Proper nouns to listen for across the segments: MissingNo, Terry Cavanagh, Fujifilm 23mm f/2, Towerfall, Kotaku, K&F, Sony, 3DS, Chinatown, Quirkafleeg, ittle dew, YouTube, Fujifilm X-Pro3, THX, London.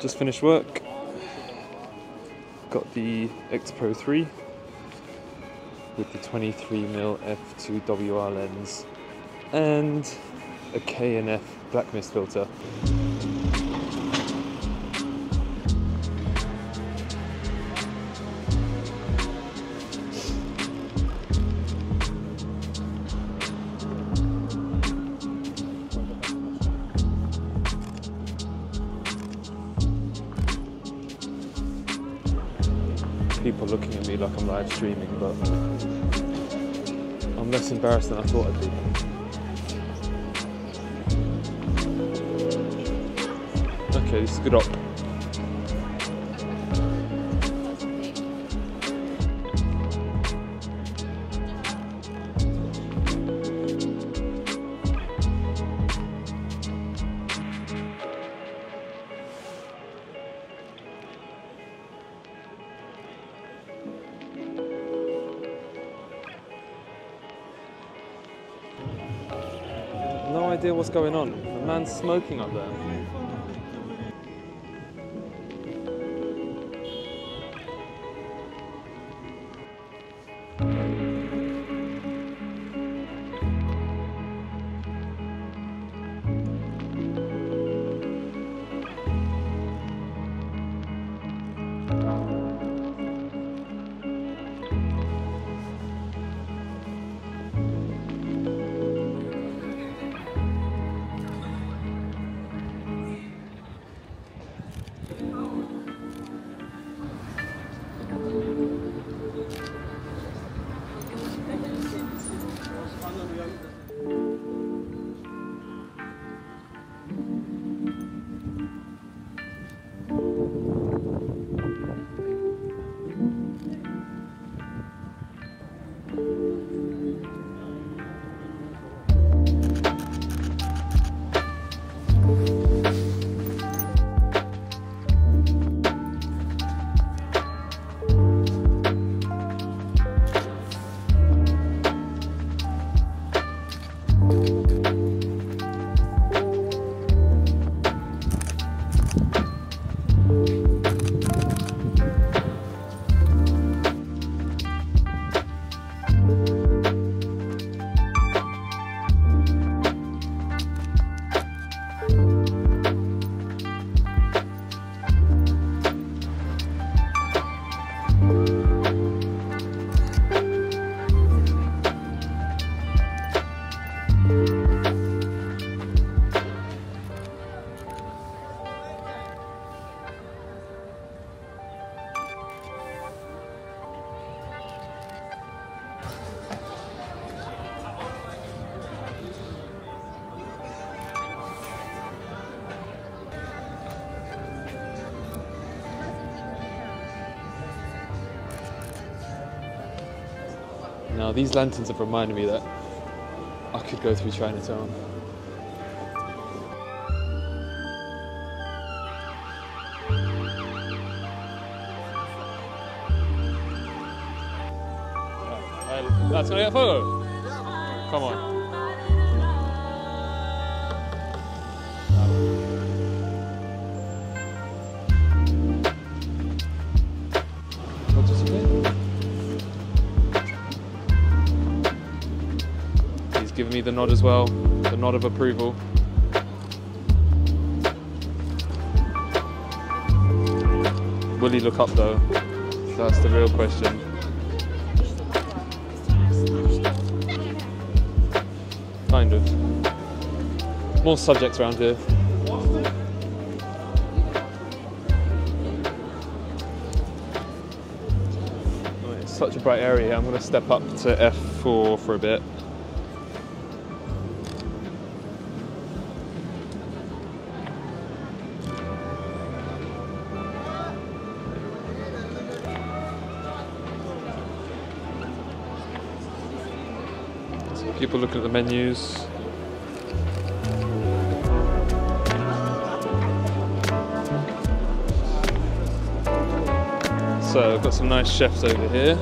Just finished work. Got the X-Pro3 with the 23mm f2.WR lens and a K&F black mist filter. People looking at me like I'm live streaming, but I'm less embarrassed than I thought I'd be. Okay, this is good op. No idea what's going on. The man's smoking up there. Now these lanterns have reminded me that I could go through Chinatown. That's gonna get a photo. Come on. Giving me the nod as well, the nod of approval. Will he look up though? That's the real question. Kind of. More subjects around here. Oh, it's such a bright area. I'm going to step up to F4 for a bit. People looking at the menus. So I've got some nice chefs over here.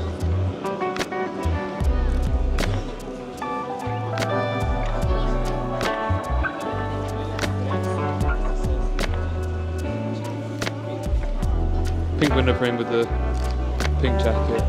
window frame with the pink jacket.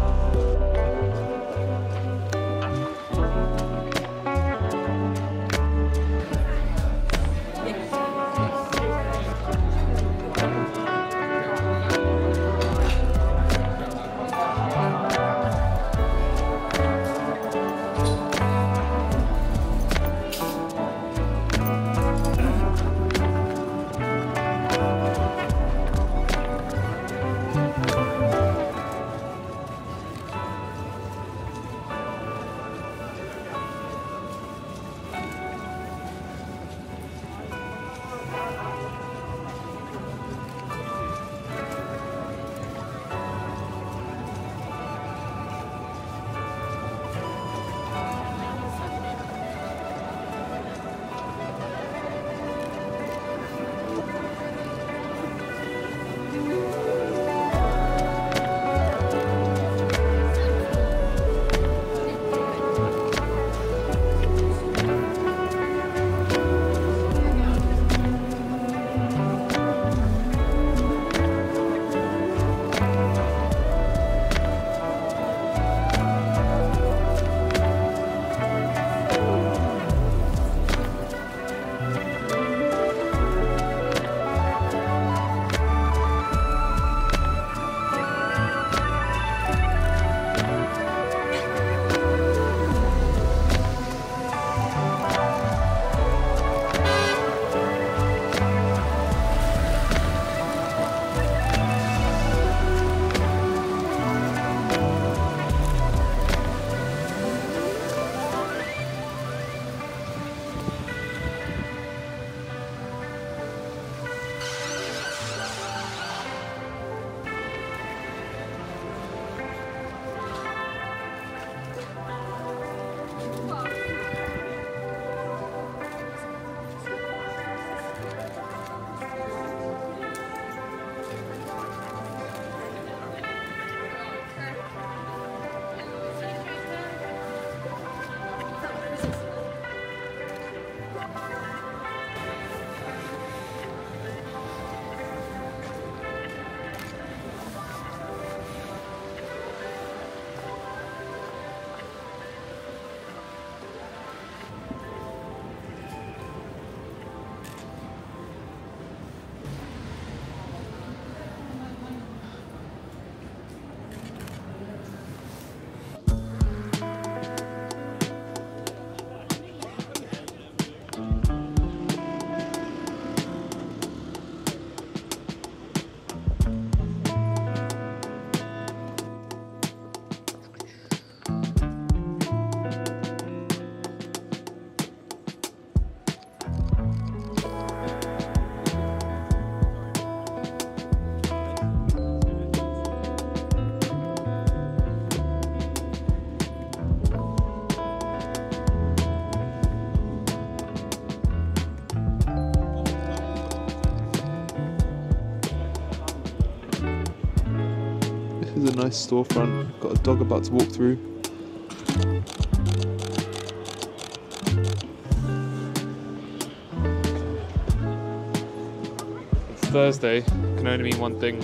This is a nice storefront, got a dog about to walk through. It's Thursday, can only mean one thing.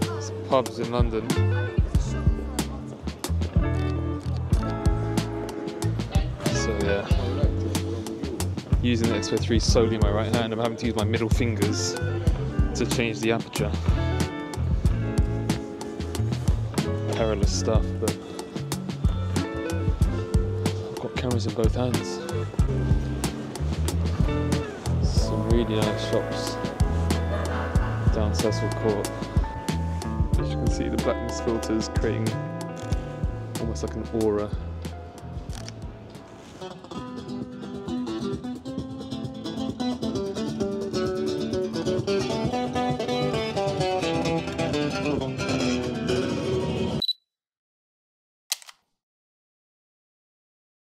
There's pubs in London. So yeah, using the X-Pro3 solely in my right hand, I'm having to use my middle fingers to change the aperture. Perilous stuff, but I've got cameras in both hands. Some really nice shops down Cecil Court. As you can see, the blackness filter is creating almost like an aura.